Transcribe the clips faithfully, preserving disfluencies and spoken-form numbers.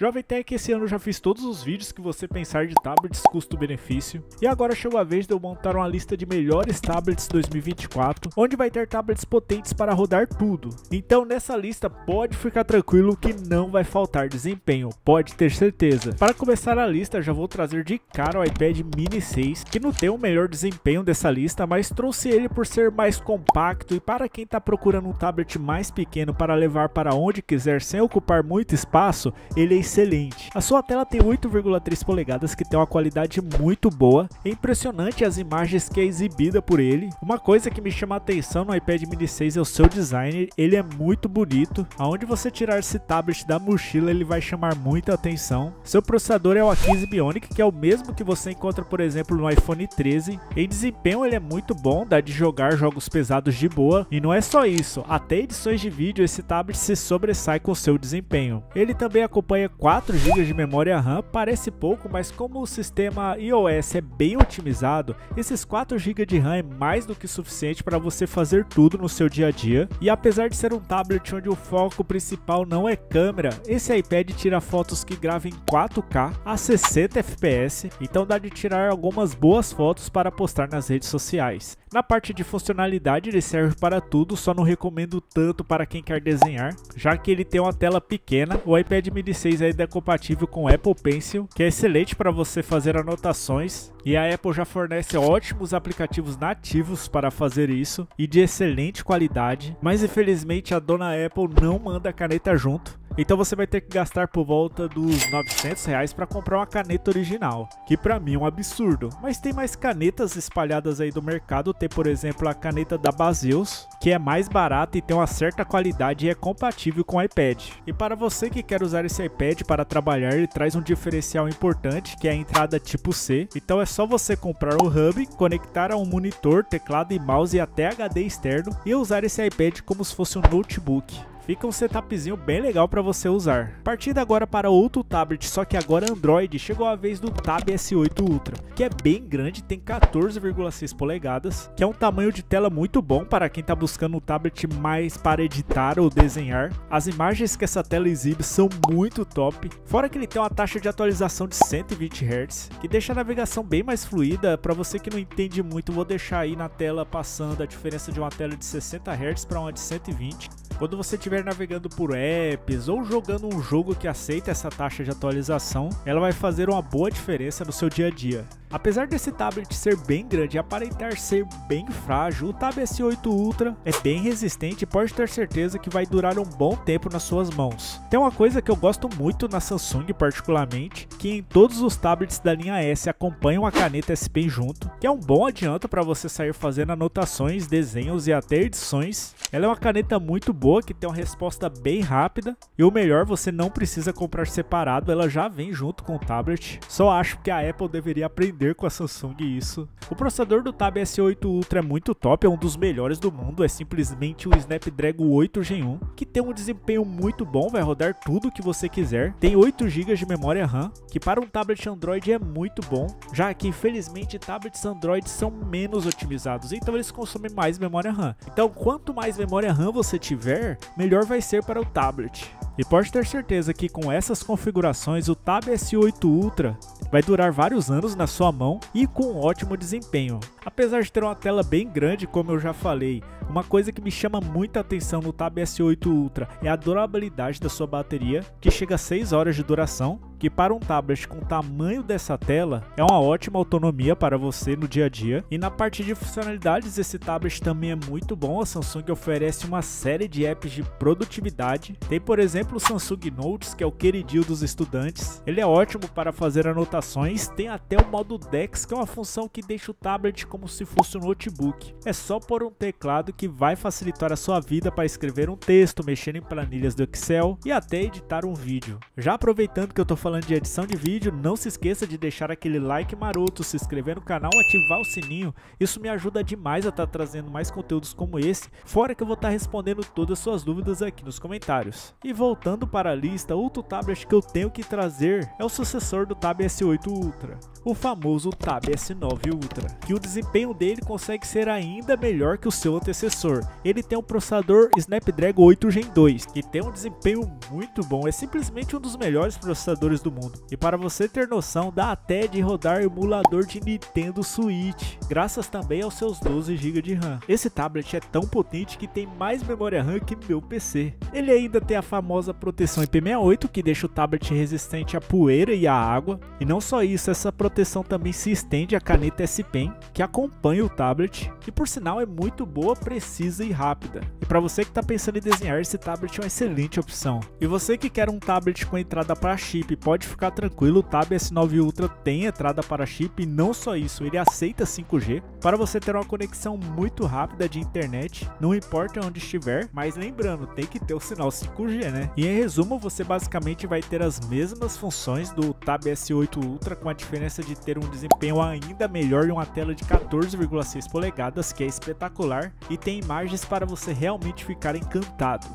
Jovem Tech, esse ano eu já fiz todos os vídeos que você pensar de tablets custo-benefício, e agora chegou a vez de eu montar uma lista de melhores tablets dois mil e vinte e quatro, onde vai ter tablets potentes para rodar tudo. Então nessa lista pode ficar tranquilo que não vai faltar desempenho, pode ter certeza. Para começar a lista, já vou trazer de cara o iPad Mini seis, que não tem o melhor desempenho dessa lista, mas trouxe ele por ser mais compacto e para quem está procurando um tablet mais pequeno para levar para onde quiser sem ocupar muito espaço, ele é excelente. A sua tela tem oito vírgula três polegadas, que tem uma qualidade muito boa. É impressionante as imagens que é exibida por ele. Uma coisa que me chama a atenção no iPad Mini seis é o seu design. Ele é muito bonito. Aonde você tirar esse tablet da mochila, ele vai chamar muita atenção. Seu processador é o A quinze Bionic, que é o mesmo que você encontra, por exemplo, no iPhone treze. Em desempenho ele é muito bom, dá de jogar jogos pesados de boa. E não é só isso, até edições de vídeo esse tablet se sobressai com seu desempenho. Ele também acompanha quatro gigas de memória RAM, parece pouco, mas como o sistema iOS é bem otimizado, esses quatro gigas de RAM é mais do que suficiente para você fazer tudo no seu dia a dia. E apesar de ser um tablet onde o foco principal não é câmera, esse iPad tira fotos que grava em quatro K a sessenta F P S, então dá de tirar algumas boas fotos para postar nas redes sociais. Na parte de funcionalidade ele serve para tudo, só não recomendo tanto para quem quer desenhar, já que ele tem uma tela pequena. O iPad Mini seis ainda é compatível com o Apple Pencil, que é excelente para você fazer anotações, e a Apple já fornece ótimos aplicativos nativos para fazer isso e de excelente qualidade, mas infelizmente a dona Apple não manda a caneta junto. Então você vai ter que gastar por volta dos novecentos reais para comprar uma caneta original, que pra mim é um absurdo. Mas tem mais canetas espalhadas aí do mercado. Tem, por exemplo, a caneta da Baseus, que é mais barata e tem uma certa qualidade e é compatível com o iPad. E para você que quer usar esse iPad para trabalhar, ele traz um diferencial importante, que é a entrada tipo C. Então é só você comprar o hub, conectar a um monitor, teclado e mouse e até H D externo e usar esse iPad como se fosse um notebook. Fica um setupzinho bem legal para você usar. Partindo agora para outro tablet, só que agora Android, chegou a vez do Tab S oito Ultra, que é bem grande, tem quatorze vírgula seis polegadas, que é um tamanho de tela muito bom para quem está buscando um tablet mais para editar ou desenhar. As imagens que essa tela exibe são muito top, fora que ele tem uma taxa de atualização de cento e vinte hertz, que deixa a navegação bem mais fluida. Para você que não entende muito, vou deixar aí na tela passando a diferença de uma tela de sessenta hertz para uma de cento e vinte. Quando você estiver navegando por apps ou jogando um jogo que aceita essa taxa de atualização, ela vai fazer uma boa diferença no seu dia a dia. Apesar desse tablet ser bem grande e aparentar ser bem frágil, o Tab S oito Ultra é bem resistente e pode ter certeza que vai durar um bom tempo nas suas mãos. Tem uma coisa que eu gosto muito na Samsung particularmente, que em todos os tablets da linha S acompanham a caneta S Pen junto, que é um bom adianto para você sair fazendo anotações, desenhos e até edições. Ela é uma caneta muito boa, que tem uma resposta bem rápida, e o melhor, você não precisa comprar separado, ela já vem junto com o tablet. Só acho que a Apple deveria aprender com a Samsung isso. O processador do Tab S oito Ultra é muito top, é um dos melhores do mundo, é simplesmente o Snapdragon oito Gen um, que tem um desempenho muito bom, vai rodar tudo que você quiser. Tem oito gigas de memória RAM, que para um tablet Android é muito bom, já que infelizmente tablets Android são menos otimizados, então eles consomem mais memória RAM. Então quanto mais memória RAM você tiver, melhor vai ser para o tablet. E pode ter certeza que com essas configurações o Tab S oito Ultra vai durar vários anos na sua mão e com ótimo desempenho. Apesar de ter uma tela bem grande, como eu já falei, uma coisa que me chama muita atenção no Tab S oito Ultra é a durabilidade da sua bateria, que chega a seis horas de duração, que para um tablet com o tamanho dessa tela é uma ótima autonomia para você no dia a dia. E na parte de funcionalidades esse tablet também é muito bom, a Samsung oferece uma série de apps de produtividade. Tem, por exemplo, o Samsung Notes, que é o queridinho dos estudantes, ele é ótimo para fazer anotações. Tem até o modo Dex, que é uma função que deixa o tablet como se fosse um notebook, é só pôr um teclado que vai facilitar a sua vida para escrever um texto, mexer em planilhas do Excel e até editar um vídeo. Já aproveitando que eu tô falando Falando de edição de vídeo, não se esqueça de deixar aquele like maroto, se inscrever no canal, ativar o sininho, isso me ajuda demais a estar trazendo mais conteúdos como esse, fora que eu vou estar respondendo todas as suas dúvidas aqui nos comentários. E voltando para a lista, outro tablet que eu tenho que trazer é o sucessor do Tab S oito S oito Ultra, o famoso Tab S nove Ultra, que o desempenho dele consegue ser ainda melhor que o seu antecessor. Ele tem um processador Snapdragon oito Gen dois, que tem um desempenho muito bom, é simplesmente um dos melhores processadores do mundo. E para você ter noção, dá até de rodar emulador de Nintendo Switch, graças também aos seus doze gigas de RAM. Esse tablet é tão potente que tem mais memória RAM que meu P C. Ele ainda tem a famosa proteção I P sessenta e oito, que deixa o tablet resistente à poeira e à água. E não só isso, essa proteção também se estende à caneta S-Pen, que acompanha o tablet, que por sinal é muito boa, precisa e rápida. E para você que está pensando em desenhar, esse tablet é uma excelente opção. E você que quer um tablet com entrada para chip, pode ficar tranquilo, o Tab S nove Ultra tem entrada para chip, e não só isso, ele aceita cinco G, para você ter uma conexão muito rápida de internet, não importa onde estiver, mas lembrando, tem que ter o sinal cinco G, né? E em resumo, você basicamente vai ter as mesmas funções do Tab S oito Ultra, com a diferença de ter um desempenho ainda melhor e uma tela de quatorze vírgula seis polegadas, que é espetacular, e tem imagens para você realmente ficar encantado.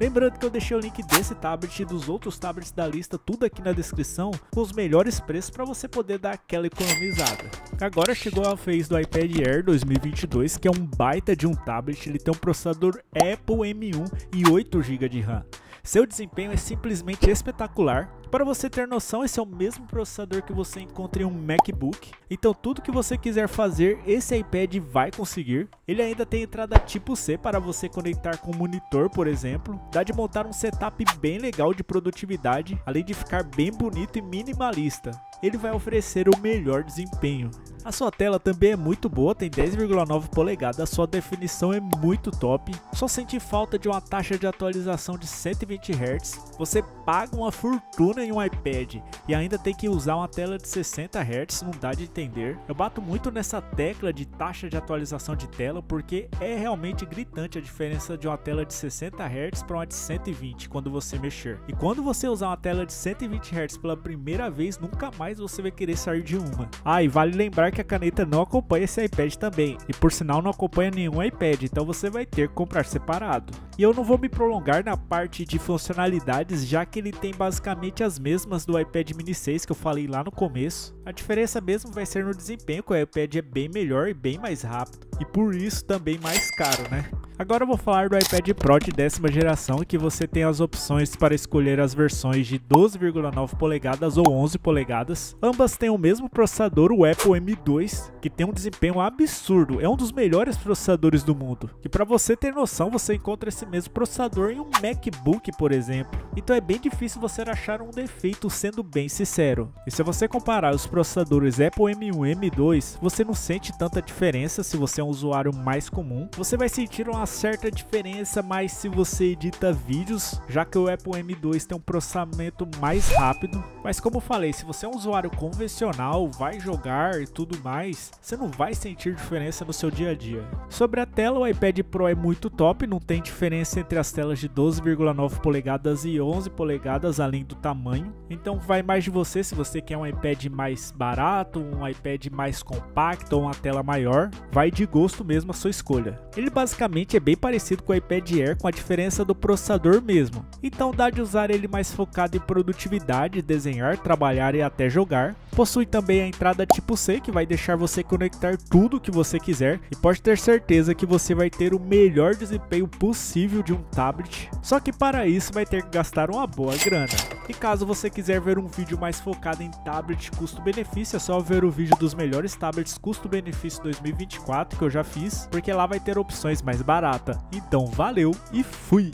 Lembrando que eu deixei o link desse tablet e dos outros tablets da lista tudo aqui na descrição, com os melhores preços para você poder dar aquela economizada. Agora chegou a vez do iPad Air dois mil e vinte e dois, que é um baita de um tablet. Ele tem um processador Apple M um e oito gigas de RAM. Seu desempenho é simplesmente espetacular. Para você ter noção, esse é o mesmo processador que você encontra em um MacBook. Então tudo que você quiser fazer, esse iPad vai conseguir. Ele ainda tem entrada tipo C para você conectar com o monitor, por exemplo. Dá de montar um setup bem legal de produtividade, além de ficar bem bonito e minimalista. Ele vai oferecer o melhor desempenho. A sua tela também é muito boa, tem dez vírgula nove polegadas, sua definição é muito top. Só senti falta de uma taxa de atualização de cento e vinte hertz. Você paga uma fortuna em um iPad e ainda tem que usar uma tela de sessenta hertz, não dá de entender. Eu bato muito nessa tecla de taxa de atualização de tela, porque é realmente gritante a diferença de uma tela de sessenta hertz para uma de cento e vinte quando você mexer. E quando você usar uma tela de cento e vinte hertz pela primeira vez, nunca mais você vai querer sair de uma. Ah, e vale lembrar que a caneta não acompanha esse iPad também, e por sinal não acompanha nenhum iPad, então você vai ter que comprar separado. E eu não vou me prolongar na parte de funcionalidades, já que ele tem basicamente as mesmas do iPad Mini seis que eu falei lá no começo. A diferença mesmo vai ser no desempenho, que o iPad é bem melhor e bem mais rápido, e por isso também mais caro, né? Agora eu vou falar do iPad Pro de décima geração, que você tem as opções para escolher as versões de doze vírgula nove polegadas ou onze polegadas. Ambas têm o mesmo processador, o Apple M dois, que tem um desempenho absurdo, é um dos melhores processadores do mundo. E para você ter noção, você encontra esse mesmo processador em um MacBook, por exemplo. Então é bem difícil você achar um defeito, sendo bem sincero. E se você comparar os processadores Apple M um e M dois, você não sente tanta diferença. Se você é um usuário mais comum, você vai sentir uma certa diferença, mas se você edita vídeos, já que o Apple M dois tem um processamento mais rápido. Mas como eu falei, se você é um usuário convencional, vai jogar e tudo mais, você não vai sentir diferença no seu dia a dia. Sobre a tela, o iPad Pro é muito top, não tem diferença entre as telas de doze vírgula nove polegadas e onze polegadas, além do tamanho. Então vai mais de você, se você quer um iPad mais barato, um iPad mais compacto ou uma tela maior, vai de gosto mesmo a sua escolha. Ele basicamente é bem parecido com o iPad Air, com a diferença do processador mesmo, então dá de usar ele mais focado em produtividade, desenhar, trabalhar e até jogar. Possui também a entrada tipo C, que vai deixar você conectar tudo que você quiser, e pode ter certeza que você vai ter o melhor desempenho possível de um tablet, só que para isso vai ter que gastar uma boa grana. E caso você quiser ver um vídeo mais focado em tablet custo-benefício, é só ver o vídeo dos melhores tablets custo-benefício dois mil e vinte e quatro que eu já fiz, porque lá vai ter opções mais baratas. Então valeu e fui!